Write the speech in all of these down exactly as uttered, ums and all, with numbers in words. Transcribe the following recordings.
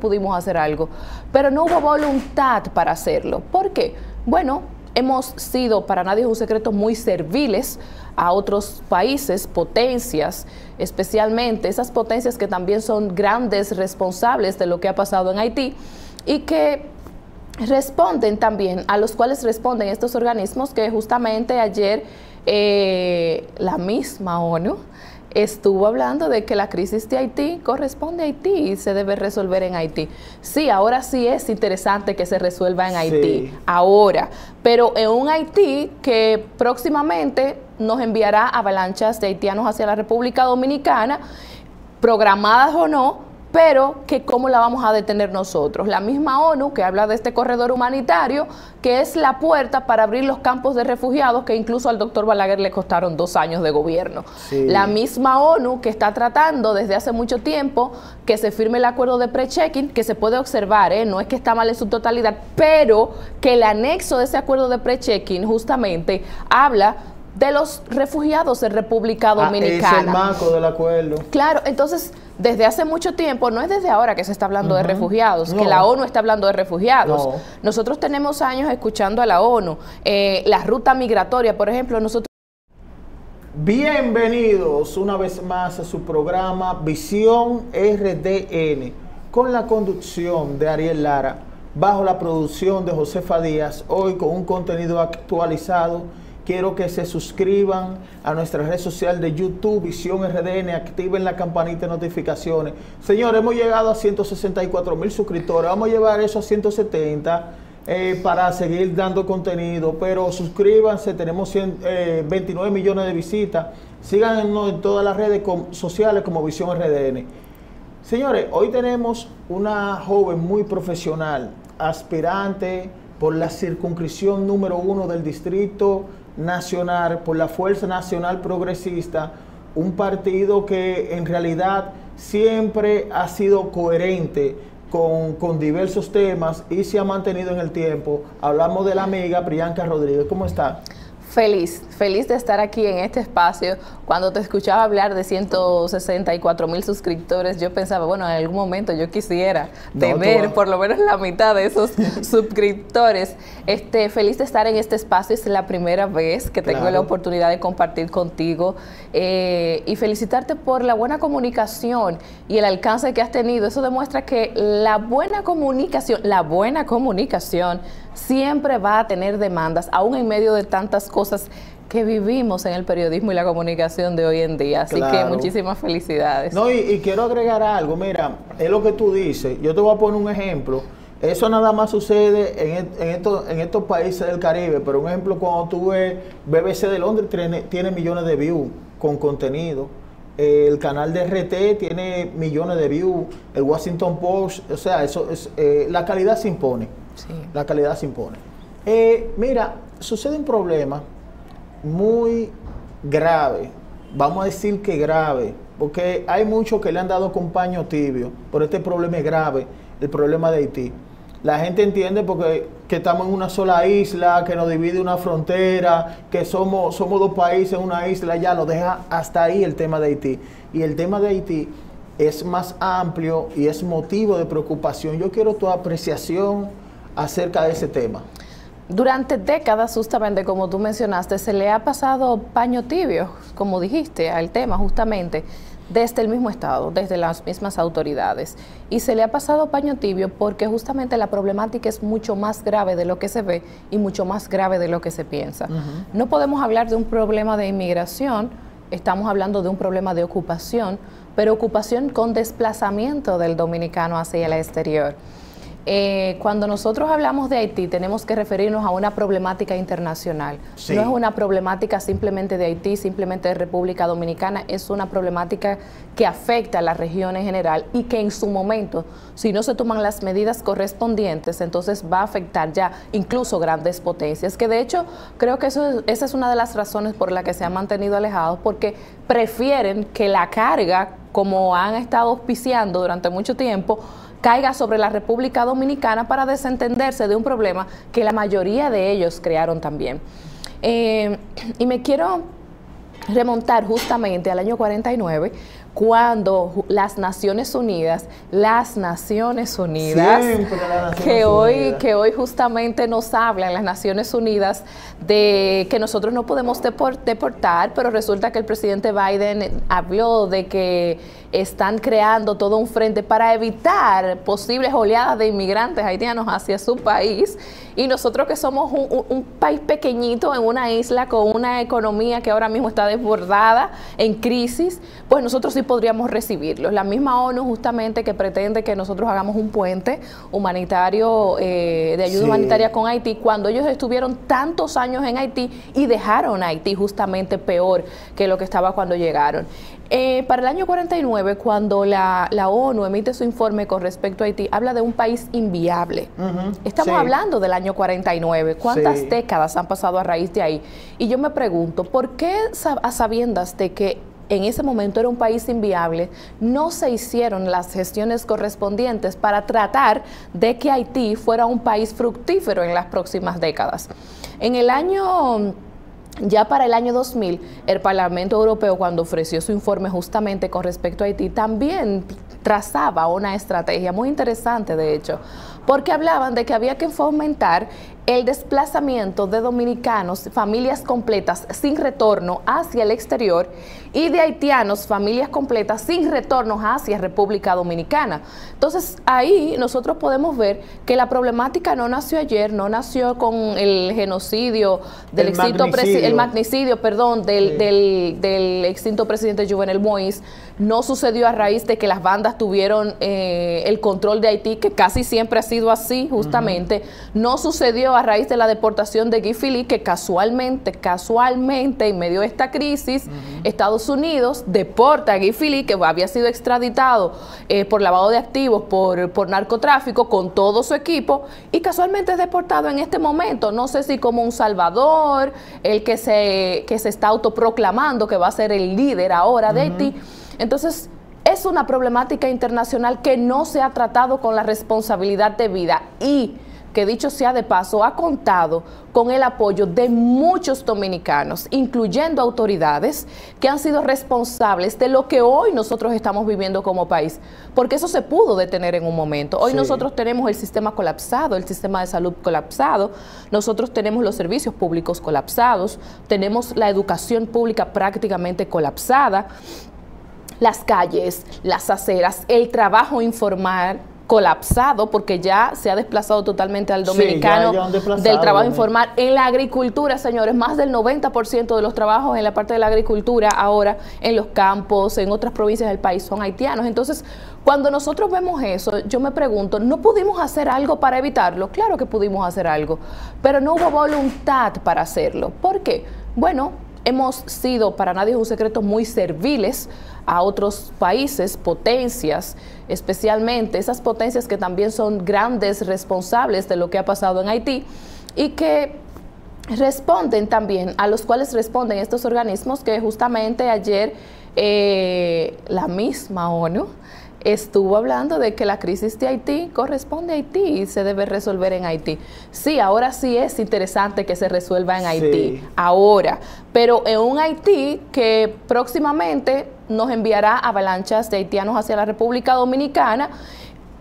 pudimos hacer algo, pero no hubo voluntad para hacerlo. ¿Por qué? Bueno, hemos sido, para nadie es un secreto, muy serviles a otros países, potencias, especialmente esas potencias que también son grandes responsables de lo que ha pasado en Haití y que responden también, a los cuales responden estos organismos que justamente ayer eh, la misma ONU estuvo hablando de que la crisis de Haití corresponde a Haití y se debe resolver en Haití. Sí, ahora sí es interesante que se resuelva en Haití, sí, ahora, pero en un Haití que próximamente nos enviará avalanchas de haitianos hacia la República Dominicana, programadas o no, pero que cómo la vamos a detener nosotros. La misma ONU que habla de este corredor humanitario, que es la puerta para abrir los campos de refugiados, que incluso al doctor Balaguer le costaron dos años de gobierno. Sí. La misma ONU que está tratando desde hace mucho tiempo que se firme el acuerdo de pre-checking, que se puede observar, ¿eh? No es que está mal en su totalidad, pero que el anexo de ese acuerdo de pre-checking justamente habla de los refugiados en República Dominicana. Ah, es el marco del acuerdo. Claro, entonces, desde hace mucho tiempo, no es desde ahora que se está hablando uh-huh. de refugiados, no. que la ONU está hablando de refugiados. No. Nosotros tenemos años escuchando a la ONU, eh, la ruta migratoria, por ejemplo, nosotros... Bienvenidos una vez más a su programa Visión R D N, con la conducción de Ariel Lara, bajo la producción de Josefa Díaz, hoy con un contenido actualizado. Quiero que se suscriban a nuestra red social de YouTube, Visión R D N, activen la campanita de notificaciones. Señores, hemos llegado a ciento sesenta y cuatro mil suscriptores, vamos a llevar eso a ciento setenta eh, para seguir dando contenido, pero suscríbanse, tenemos cien, eh, veintinueve millones de visitas, síganos en todas las redes sociales como Visión R D N. Señores, hoy tenemos una joven muy profesional, aspirante por la circunscripción número uno del distrito nacional, por la Fuerza Nacional Progresista, un partido que en realidad siempre ha sido coherente con, con diversos temas y se ha mantenido en el tiempo. Hablamos de la amiga Priyanka Rodríguez. ¿Cómo está? Feliz, feliz de estar aquí en este espacio. Cuando te escuchaba hablar de ciento sesenta y cuatro mil suscriptores, yo pensaba, bueno, en algún momento yo quisiera no, tener por lo menos la mitad de esos suscriptores. Este, feliz de estar en este espacio, es la primera vez que tengo claro. la oportunidad de compartir contigo eh, y felicitarte por la buena comunicación y el alcance que has tenido. Eso demuestra que la buena comunicación, la buena comunicación siempre va a tener demandas, aún en medio de tantas cosas que vivimos en el periodismo y la comunicación de hoy en día. Así claro. que muchísimas felicidades. No, y, y quiero agregar algo. Mira, es lo que tú dices. Yo te voy a poner un ejemplo. Eso nada más sucede en, en, estos, en estos países del Caribe. Pero un ejemplo, cuando tú ves B B C de Londres, tiene, tiene millones de views con contenido. El canal de R T tiene millones de views. El Washington Post. O sea, eso es, eh, la calidad se impone. Sí. La calidad se impone. Eh, mira, sucede un problema muy grave, vamos a decir que grave, porque hay muchos que le han dado con paño tibio, pero este problema es grave, el problema de Haití. La gente entiende porque que estamos en una sola isla, que nos divide una frontera, que somos, somos dos países, una isla, ya lo deja hasta ahí el tema de Haití. Y el tema de Haití es más amplio y es motivo de preocupación. Yo quiero tu apreciación acerca de ese tema. Durante décadas, justamente, como tú mencionaste, se le ha pasado paño tibio, como dijiste, al tema, justamente, desde el mismo Estado, desde las mismas autoridades. Y se le ha pasado paño tibio porque justamente la problemática es mucho más grave de lo que se ve y mucho más grave de lo que se piensa. Uh-huh. No podemos hablar de un problema de inmigración, estamos hablando de un problema de ocupación, pero ocupación con desplazamiento del dominicano hacia el exterior. Eh, cuando nosotros hablamos de Haití, tenemos que referirnos a una problemática internacional. Sí. No es una problemática simplemente de Haití, simplemente de República Dominicana, es una problemática que afecta a la región en general y que en su momento, si no se toman las medidas correspondientes, entonces va a afectar ya incluso grandes potencias, que de hecho creo que eso, esa es una de las razones por la que se han mantenido alejados, porque prefieren que la carga, como han estado auspiciando durante mucho tiempo, caiga sobre la República Dominicana para desentenderse de un problema que la mayoría de ellos crearon también. Eh, y me quiero remontar justamente al año cuarenta y nueve, cuando las Naciones Unidas, las Naciones Unidas, Siempre las Naciones que, hoy, Unidas. que hoy justamente nos hablan las Naciones Unidas de que nosotros no podemos deportar, pero resulta que el presidente Biden habló de que están creando todo un frente para evitar posibles oleadas de inmigrantes haitianos hacia su país, y nosotros que somos un, un, un país pequeñito en una isla con una economía que ahora mismo está desbordada, en crisis, pues nosotros sí podríamos recibirlos. La misma ONU justamente que pretende que nosotros hagamos un puente humanitario, eh, de ayuda sí. humanitaria con Haití, cuando ellos estuvieron tantos años en Haití y dejaron a Haití justamente peor que lo que estaba cuando llegaron. Eh, para el año cuarenta y nueve, cuando la, la ONU emite su informe con respecto a Haití, habla de un país inviable. Uh-huh. Estamos sí. hablando del año cuarenta y nueve. ¿Cuántas sí. décadas han pasado a raíz de ahí? Y yo me pregunto, ¿por qué a sabiendas de que en ese momento era un país inviable, no se hicieron las gestiones correspondientes para tratar de que Haití fuera un país fructífero en las próximas décadas? En el año... Ya para el año dos mil, el Parlamento Europeo, cuando ofreció su informe justamente con respecto a Haití, también trazaba una estrategia muy interesante, de hecho, porque hablaban de que había que fomentar el desplazamiento de dominicanos, familias completas sin retorno hacia el exterior, y de haitianos, familias completas sin retorno hacia República Dominicana. Entonces, ahí nosotros podemos ver que la problemática no nació ayer, no nació con el genocidio, del el extinto magnicidio, el magnicidio perdón, del, sí. del, del extinto presidente Juvenel Moïse. No sucedió a raíz de que las bandas tuvieron eh, el control de Haití, que casi siempre ha sido así, justamente. Uh-huh. No sucedió a raíz de la deportación de Guy Philippe, que casualmente, casualmente, en medio de esta crisis, uh-huh. Estados Unidos deporta a Guy Philippe, que había sido extraditado eh, por lavado de activos, por, por narcotráfico, con todo su equipo, y casualmente es deportado en este momento. No sé si como un salvador, el que se, que se está autoproclamando que va a ser el líder ahora de Haití. Uh-huh. Entonces, es una problemática internacional que no se ha tratado con la responsabilidad debida y que, dicho sea de paso, ha contado con el apoyo de muchos dominicanos, incluyendo autoridades que han sido responsables de lo que hoy nosotros estamos viviendo como país, porque eso se pudo detener en un momento. Hoy sí. nosotros tenemos el sistema colapsado, el sistema de salud colapsado, nosotros tenemos los servicios públicos colapsados, tenemos la educación pública prácticamente colapsada, las calles, las aceras, el trabajo informal colapsado, porque ya se ha desplazado totalmente al dominicano sí, ya, ya del trabajo ¿no? informal. En la agricultura, señores, más del noventa por ciento de los trabajos en la parte de la agricultura ahora, en los campos, en otras provincias del país, son haitianos. Entonces, cuando nosotros vemos eso, yo me pregunto, ¿no pudimos hacer algo para evitarlo? Claro que pudimos hacer algo, pero no hubo voluntad para hacerlo. ¿Por qué? Bueno, hemos sido, para nadie es un secreto, muy serviles a otros países, potencias, especialmente esas potencias que también son grandes responsables de lo que ha pasado en Haití y que responden también, a los cuales responden estos organismos que justamente ayer eh, la misma ONU estuvo hablando de que la crisis de Haití corresponde a Haití y se debe resolver en Haití. Sí, ahora sí es interesante que se resuelva en Haití, sí. ahora, pero en un Haití que próximamente nos enviará avalanchas de haitianos hacia la República Dominicana,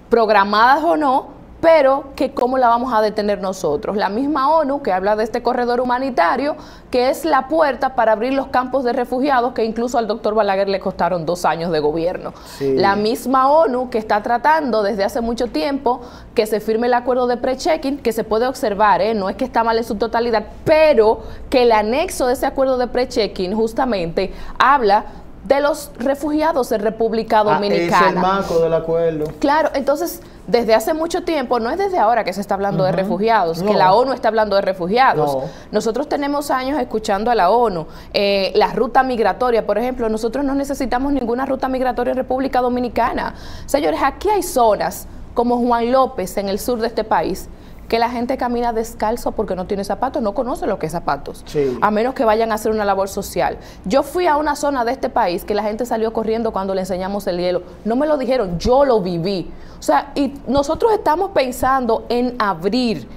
programadas o no, pero que cómo la vamos a detener nosotros. La misma ONU que habla de este corredor humanitario, que es la puerta para abrir los campos de refugiados, que incluso al doctor Balaguer le costaron dos años de gobierno. Sí. La misma ONU que está tratando desde hace mucho tiempo que se firme el acuerdo de pre-checking, que se puede observar, ¿eh? no es que está mal en su totalidad, pero que el anexo de ese acuerdo de pre-checking justamente habla de los refugiados en República Dominicana. Ah, es el marco del acuerdo. Claro, entonces, desde hace mucho tiempo, no es desde ahora que se está hablando uh-huh. de refugiados, no. que la ONU está hablando de refugiados. No. Nosotros tenemos años escuchando a la ONU. Eh, la ruta migratoria, por ejemplo, nosotros no necesitamos ninguna ruta migratoria en República Dominicana. Señores, aquí hay zonas como Juan López, en el sur de este país, que la gente camina descalzo porque no tiene zapatos, no conoce lo que es zapatos, sí. a menos que vayan a hacer una labor social. Yo fui a una zona de este país que la gente salió corriendo cuando le enseñamos el hielo. No me lo dijeron, yo lo viví. O sea, y nosotros estamos pensando en abrir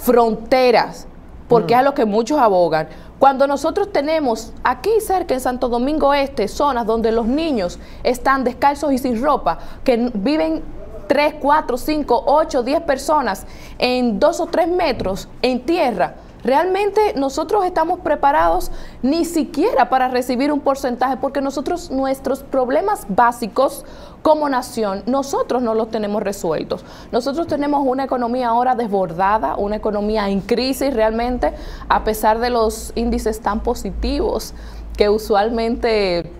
fronteras, porque mm. es a lo que muchos abogan, Cuando nosotros tenemos aquí cerca en Santo Domingo Este zonas donde los niños están descalzos y sin ropa, que viven tres, cuatro, cinco, ocho, diez personas en dos o tres metros en tierra, realmente nosotros estamos preparados ni siquiera para recibir un porcentaje, porque nosotros nuestros problemas básicos como nación, nosotros no los tenemos resueltos. Nosotros tenemos una economía ahora desbordada, una economía en crisis realmente, a pesar de los índices tan positivos que usualmente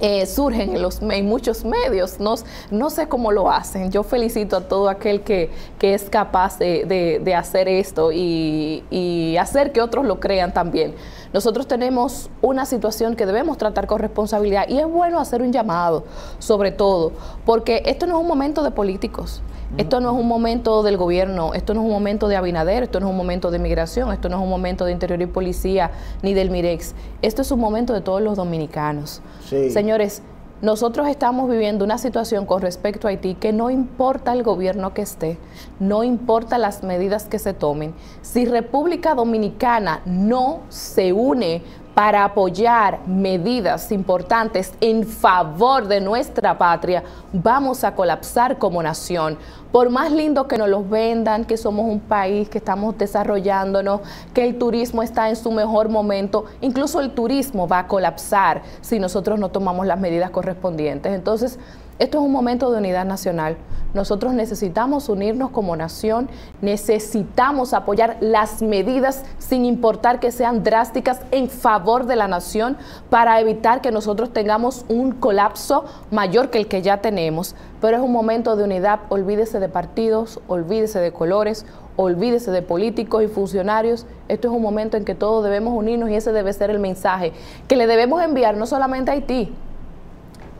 Eh, surgen en, los, en muchos medios. No, no sé cómo lo hacen. Yo felicito a todo aquel que, que es capaz de, de, de hacer esto y, y hacer que otros lo crean también. Nosotros tenemos una situación que debemos tratar con responsabilidad, y es bueno hacer un llamado, sobre todo, porque esto no es un momento de políticos. Esto no es un momento del gobierno, esto no es un momento de Abinader, esto no es un momento de migración, esto no es un momento de Interior y Policía, ni del Mirex. Esto es un momento de todos los dominicanos. Sí. Señores, nosotros estamos viviendo una situación con respecto a Haití que no importa el gobierno que esté, no importa las medidas que se tomen. Si República Dominicana no se une para apoyar medidas importantes en favor de nuestra patria, vamos a colapsar como nación. Por más lindo que nos los vendan, que somos un país, que estamos desarrollándonos, que el turismo está en su mejor momento, incluso el turismo va a colapsar si nosotros no tomamos las medidas correspondientes. Entonces, esto es un momento de unidad nacional. Nosotros necesitamos unirnos como nación, necesitamos apoyar las medidas sin importar que sean drásticas en favor de la nación, para evitar que nosotros tengamos un colapso mayor que el que ya tenemos. Pero es un momento de unidad. Olvídese de partidos, olvídese de colores, olvídese de políticos y funcionarios. Esto es un momento en que todos debemos unirnos, y ese debe ser el mensaje que le debemos enviar no solamente a Haití,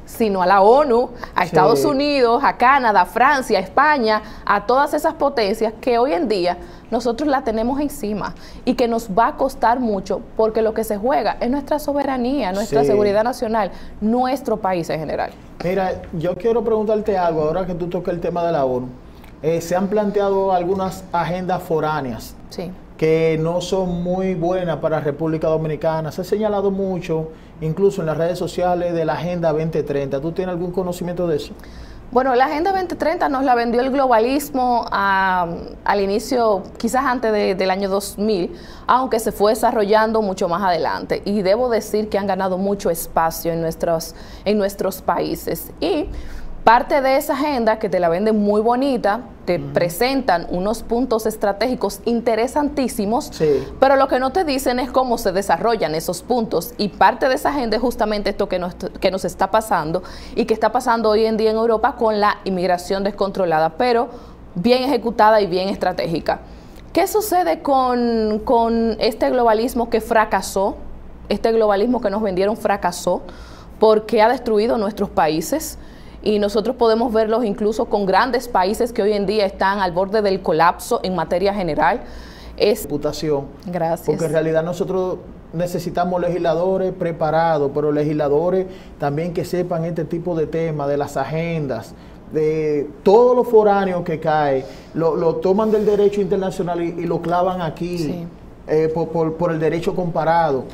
sino a la ONU, a Estados sí. Unidos, a Canadá, a Francia, a España, a todas esas potencias que hoy en día nosotros la tenemos encima y que nos va a costar mucho, porque lo que se juega es nuestra soberanía, nuestra sí. seguridad nacional, nuestro país en general. Mira, yo quiero preguntarte algo, ahora que tú tocas el tema de la ONU. Eh, se han planteado algunas agendas foráneas sí. que no son muy buenas para República Dominicana. Se ha señalado mucho, incluso en las redes sociales, de la Agenda veinte treinta. ¿Tú tienes algún conocimiento de eso? Bueno, la Agenda veinte treinta nos la vendió el globalismo a, al inicio, quizás antes de, del año dos mil, aunque se fue desarrollando mucho más adelante. Y debo decir que han ganado mucho espacio en nuestros, en nuestros países. Y parte de esa agenda, que te la venden muy bonita, te uh-huh. presentan unos puntos estratégicos interesantísimos, sí. pero lo que no te dicen es cómo se desarrollan esos puntos. Y parte de esa agenda es justamente esto que nos, que nos está pasando y que está pasando hoy en día en Europa con la inmigración descontrolada, pero bien ejecutada y bien estratégica. ¿Qué sucede con, con este globalismo que fracasó? Este globalismo que nos vendieron fracasó porque ha destruido nuestros países. Y nosotros podemos verlos incluso con grandes países que hoy en día están al borde del colapso en materia general. Es reputación. Gracias. Porque en realidad nosotros necesitamos legisladores preparados, pero legisladores también que sepan este tipo de temas, de las agendas, de todos los foráneos que caen, lo, lo toman del derecho internacional y, y lo clavan aquí sí. eh, por, por, por el derecho comparado.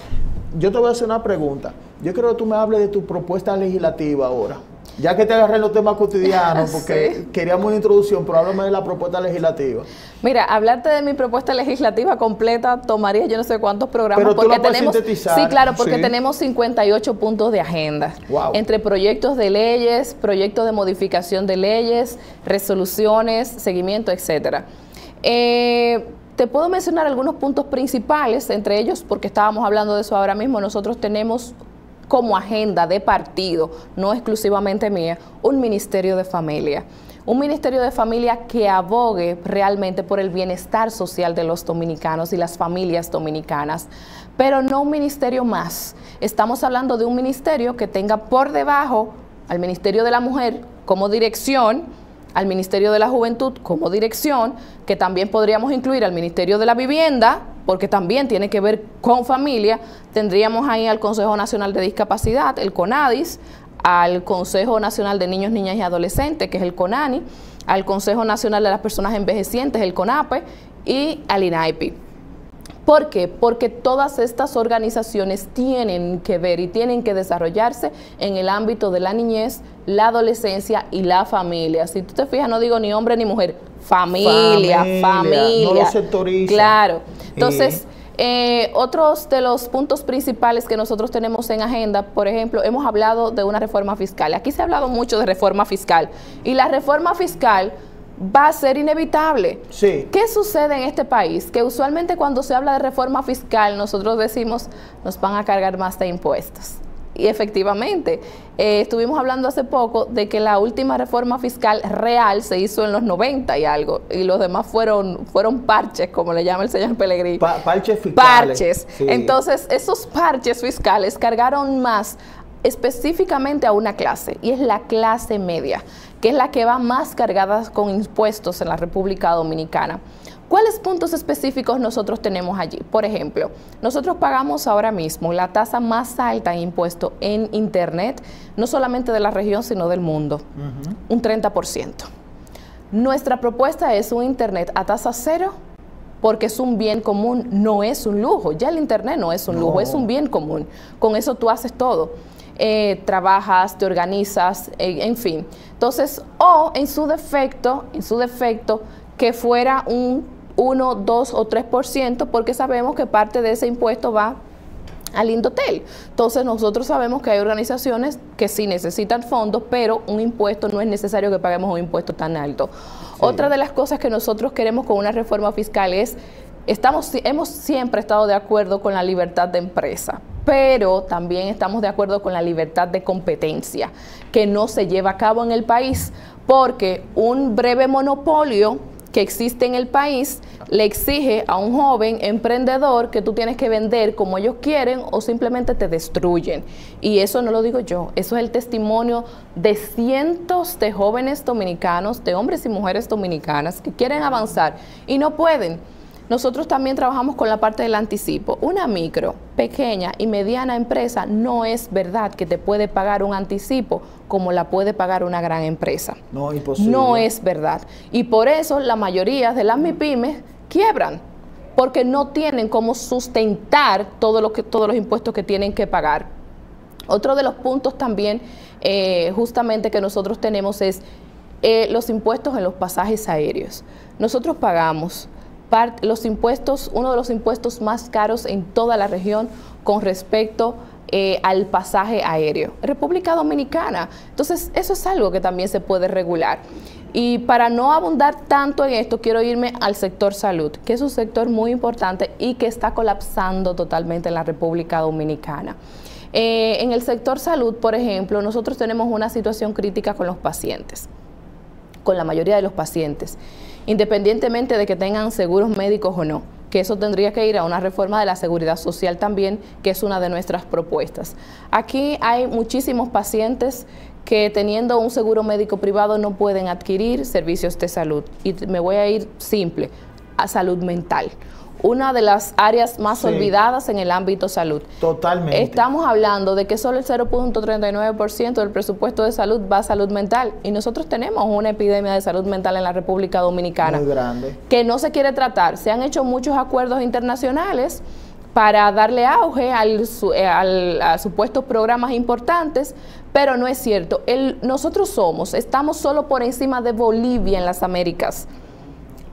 Yo te voy a hacer una pregunta. Yo creo que tú me hables de tu propuesta legislativa ahora. Ya que te agarré los temas cotidianos, porque sí. queríamos una introducción, pero háblame de la propuesta legislativa. Mira, hablarte de mi propuesta legislativa completa tomaría yo no sé cuántos programas. Pero tú porque la puedes tenemos, sintetizar. Sí, claro, porque sí. tenemos cincuenta y ocho puntos de agenda. Wow. Entre proyectos de leyes, proyectos de modificación de leyes, resoluciones, seguimiento, etcétera. Eh... Te puedo mencionar algunos puntos principales, entre ellos, porque estábamos hablando de eso ahora mismo, nosotros tenemos como agenda de partido, no exclusivamente mía, un Ministerio de Familia. Un Ministerio de Familia que abogue realmente por el bienestar social de los dominicanos y las familias dominicanas, pero no un ministerio más. Estamos hablando de un ministerio que tenga por debajo al Ministerio de la Mujer como dirección, al Ministerio de la Juventud como dirección, que también podríamos incluir al Ministerio de la Vivienda, porque también tiene que ver con familia. Tendríamos ahí al Consejo Nacional de Discapacidad, el CONADIS, al Consejo Nacional de Niños, Niñas y Adolescentes, que es el CONANI, al Consejo Nacional de las Personas Envejecientes, el CONAPE, y al INAIPI. ¿Por qué? Porque todas estas organizaciones tienen que ver y tienen que desarrollarse en el ámbito de la niñez, la adolescencia y la familia. Si tú te fijas, no digo ni hombre ni mujer, familia, familia. familia. No lo sectoriza. Claro. Entonces, eh. Eh, otros de los puntos principales que nosotros tenemos en agenda, por ejemplo, hemos hablado de una reforma fiscal. Aquí se ha hablado mucho de reforma fiscal. Y la reforma fiscal va a ser inevitable. Sí. ¿Qué sucede en este país? Que usualmente cuando se habla de reforma fiscal, nosotros decimos, nos van a cargar más de impuestos. Y efectivamente, eh, estuvimos hablando hace poco de que la última reforma fiscal real se hizo en los noventa y algo, y los demás fueron fueron parches, como le llama el señor Pellegrini. Pa parches fiscales. Parches. Sí. Entonces, esos parches fiscales cargaron más específicamente a una clase, y es la clase media, que es la que va más cargada con impuestos en la República Dominicana. ¿Cuáles puntos específicos nosotros tenemos allí? Por ejemplo, nosotros pagamos ahora mismo la tasa más alta en impuesto en Internet, no solamente de la región, sino del mundo, uh-huh. un treinta por ciento. Nuestra propuesta es un Internet a tasa cero, porque es un bien común, no es un lujo. Ya el Internet no es un lujo, no. es un bien común. Con eso tú haces todo. Eh, trabajas, te organizas, eh, en fin. Entonces, o en su defecto, en su defecto, que fuera un uno, dos o tres por ciento, porque sabemos que parte de ese impuesto va al Indotel. Entonces, nosotros sabemos que hay organizaciones que sí necesitan fondos, pero un impuesto no es necesario que paguemos un impuesto tan alto. Sí. Otra de las cosas que nosotros queremos con una reforma fiscal es, estamos, hemos siempre estado de acuerdo con la libertad de empresa, pero también estamos de acuerdo con la libertad de competencia, que no se lleva a cabo en el país, porque un breve monopolio que existe en el país le exige a un joven emprendedor que tú tienes que vender como ellos quieren o simplemente te destruyen. Y eso no lo digo yo, eso es el testimonio de cientos de jóvenes dominicanos, de hombres y mujeres dominicanas que quieren avanzar y no pueden. Nosotros también trabajamos con la parte del anticipo. Una micro, pequeña y mediana empresa no es verdad que te puede pagar un anticipo como la puede pagar una gran empresa. No, imposible. No es verdad. Y por eso la mayoría de las MIPYMES quiebran, porque no tienen cómo sustentar todo lo que, todos los impuestos que tienen que pagar. Otro de los puntos también eh, justamente que nosotros tenemos es eh, los impuestos en los pasajes aéreos. Nosotros pagamos los impuestos, uno de los impuestos más caros en toda la región con respecto eh, al pasaje aéreo. República Dominicana. Entonces, eso es algo que también se puede regular. Y para no abundar tanto en esto, quiero irme al sector salud, que es un sector muy importante y que está colapsando totalmente en la República Dominicana. Eh, en el sector salud, por ejemplo, nosotros tenemos una situación crítica con los pacientes, con la mayoría de los pacientes, independientemente de que tengan seguros médicos o no, que eso tendría que ir a una reforma de la seguridad social también, que es una de nuestras propuestas. Aquí hay muchísimos pacientes que teniendo un seguro médico privado no pueden adquirir servicios de salud. Y me voy a ir simple, a salud mental. Una de las áreas más sí. olvidadas en el ámbito salud. Totalmente. Estamos hablando de que solo el cero punto treinta y nueve por ciento del presupuesto de salud va a salud mental. Y nosotros tenemos una epidemia de salud mental en la República Dominicana. Muy grande. Que no se quiere tratar. Se han hecho muchos acuerdos internacionales para darle auge al, al, a supuestos programas importantes, pero no es cierto. El, nosotros somos, estamos solo por encima de Bolivia en las Américas.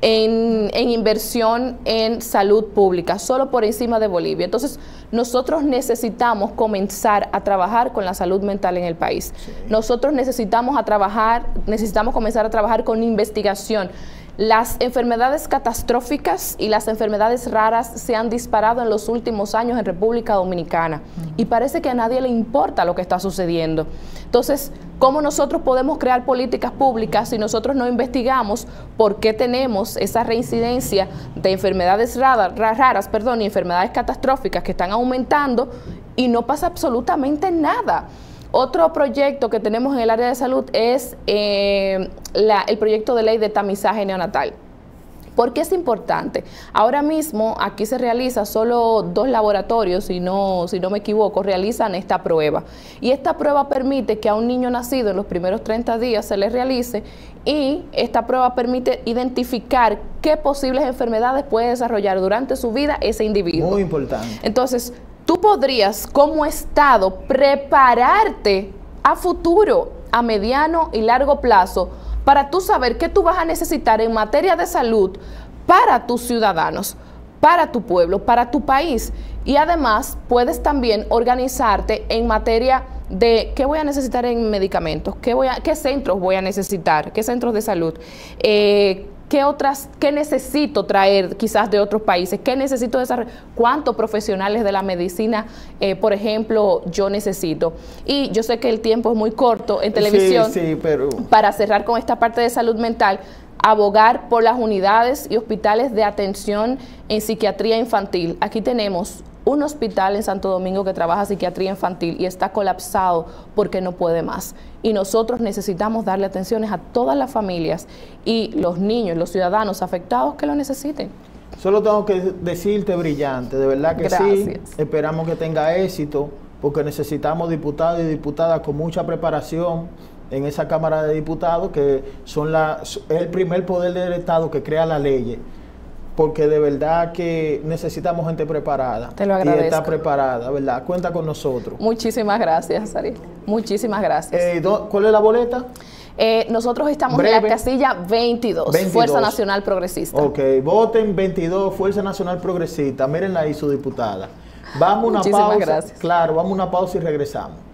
En, en inversión en salud pública, solo por encima de Bolivia. Entonces, nosotros necesitamos comenzar a trabajar con la salud mental en el país. Sí. Nosotros necesitamos a trabajar, necesitamos comenzar a trabajar con investigación. Las enfermedades catastróficas y las enfermedades raras se han disparado en los últimos años en República Dominicana y parece que a nadie le importa lo que está sucediendo. Entonces, ¿cómo nosotros podemos crear políticas públicas si nosotros no investigamos por qué tenemos esa reincidencia de enfermedades raras, raras, perdón, y enfermedades catastróficas que están aumentando y no pasa absolutamente nada? Otro proyecto que tenemos en el área de salud es eh, la, el proyecto de ley de tamizaje neonatal, ¿Por qué es importante? Ahora mismo aquí se realiza solo dos laboratorios, si no, si no me equivoco, realizan esta prueba. Y esta prueba permite que a un niño nacido en los primeros treinta días se le realice, y esta prueba permite identificar qué posibles enfermedades puede desarrollar durante su vida ese individuo. Muy importante. Entonces, tú podrías como Estado prepararte a futuro, a mediano y largo plazo, para tú saber qué tú vas a necesitar en materia de salud para tus ciudadanos, para tu pueblo, para tu país. Y además puedes también organizarte en materia de qué voy a necesitar en medicamentos, qué, voy a, qué centros voy a necesitar, qué centros de salud, eh, qué otras, qué necesito traer quizás de otros países, qué necesito desarrollar, cuántos profesionales de la medicina, eh, por ejemplo, yo necesito. Y yo sé que el tiempo es muy corto en televisión, sí, sí, pero... para cerrar con esta parte de salud mental, abogar por las unidades y hospitales de atención en psiquiatría infantil. Aquí tenemos un hospital en Santo Domingo que trabaja psiquiatría infantil y está colapsado porque no puede más. Y nosotros necesitamos darle atenciones a todas las familias y los niños, los ciudadanos afectados que lo necesiten. Solo tengo que decirte, brillante, de verdad que sí. Esperamos que tenga éxito porque necesitamos diputados y diputadas con mucha preparación en esa Cámara de Diputados, que son la, el primer poder del Estado que crea las leyes. Porque de verdad que necesitamos gente preparada. Te lo agradezco. Y está preparada, ¿verdad? Cuenta con nosotros. Muchísimas gracias, Ariel. Muchísimas gracias. Eh, ¿Cuál es la boleta? Eh, nosotros estamos Breve. en la casilla veintidós, veintidós, Fuerza Nacional Progresista. Ok, voten veintidós, Fuerza Nacional Progresista. Mírenla ahí, su diputada. Vamos a una pausa. Muchísimas gracias. Claro, vamos a una pausa y regresamos.